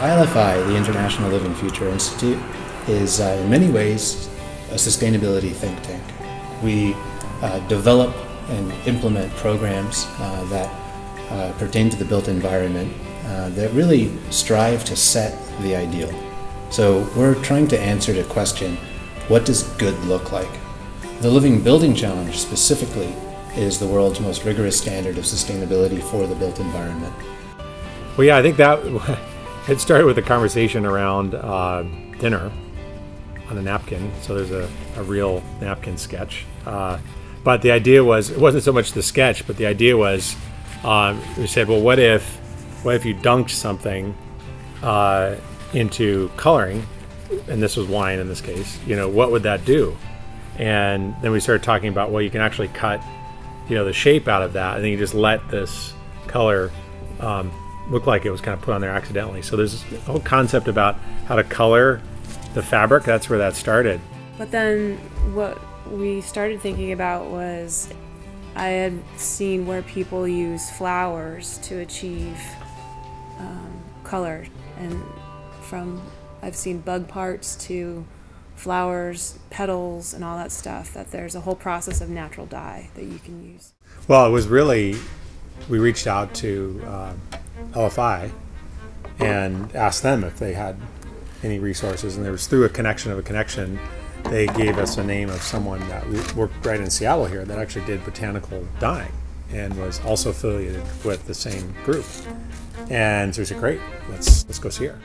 ILFI, the International Living Future Institute, is in many ways a sustainability think tank. We develop and implement programs that pertain to the built environment that really strive to set the ideal. So we're trying to answer the question, what does good look like? The Living Building Challenge specifically is the world's most rigorous standard of sustainability for the built environment. Well, yeah, I think that it started with a conversation around dinner on a napkin. So there's a real napkin sketch. But the idea was, it wasn't so much the sketch, but the idea was, we said, well, what if you dunked something into coloring, and this was wine in this case, you know, what would that do? And then we started talking about, well, you can actually cut, you know, the shape out of that, and then you just let this color look like it was kind of put on there accidentally. So there's a whole concept about how to color the fabric. That's where that started. But then what we started thinking about was, I had seen where people use flowers to achieve color, and from I've seen bug parts to flowers, petals, and all that stuff, that there's a whole process of natural dye that you can use. Well, it was really, we reached out to LFI and asked them if they had any resources, and there was, through a connection, they gave us a name of someone that worked right in Seattle here that actually did botanical dyeing and was also affiliated with the same group. And so we said, great, let's go see her.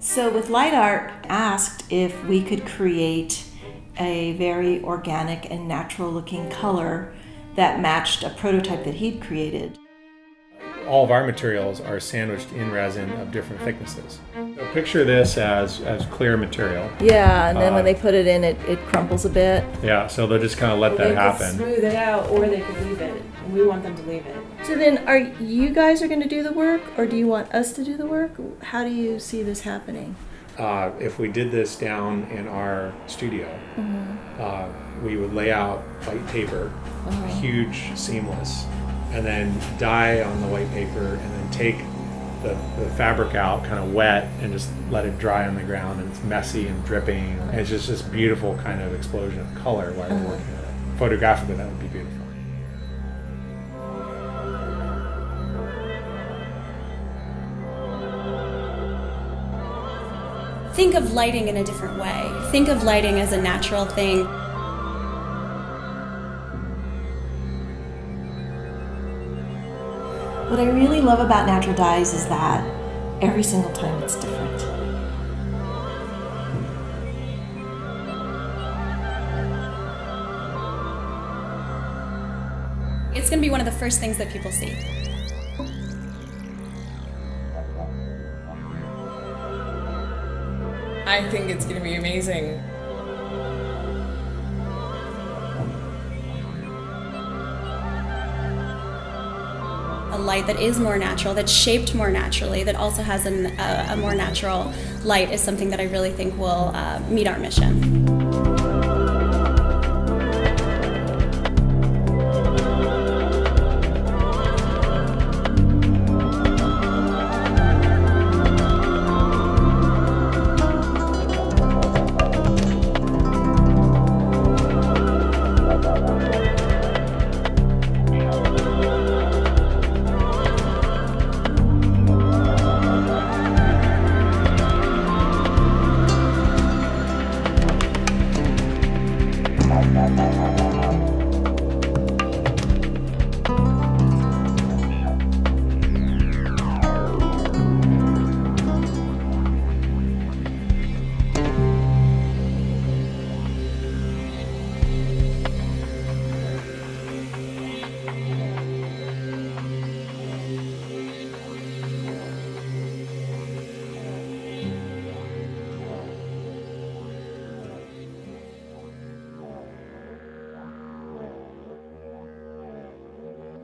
So with LightArt, asked if we could create a very organic and natural looking color that matched a prototype that he'd created. All of our materials are sandwiched in resin of different thicknesses. So picture this as clear material. Yeah, and then when they put it in, it crumbles a bit. Yeah, so they'll just kind of let that happen. They could smooth it out, or they could leave it. And we want them to leave it. So then, are you guys going to do the work, or do you want us to do the work? How do you see this happening? If we did this down in our studio, mm-hmm. We would lay out white paper, uh-huh. huge, seamless, and then dye on the white paper, and then take the fabric out kind of wet and just let it dry on the ground, and it's messy and dripping, and it's just this beautiful kind of explosion of color while we're working on it. Photographically, that would be beautiful. Think of lighting in a different way. Think of lighting as a natural thing. What I really love about natural dyes is that every single time it's different. It's going to be one of the first things that people see. I think it's going to be amazing. A light that is more natural, that's shaped more naturally, that also has a more natural light is something that I really think will meet our mission.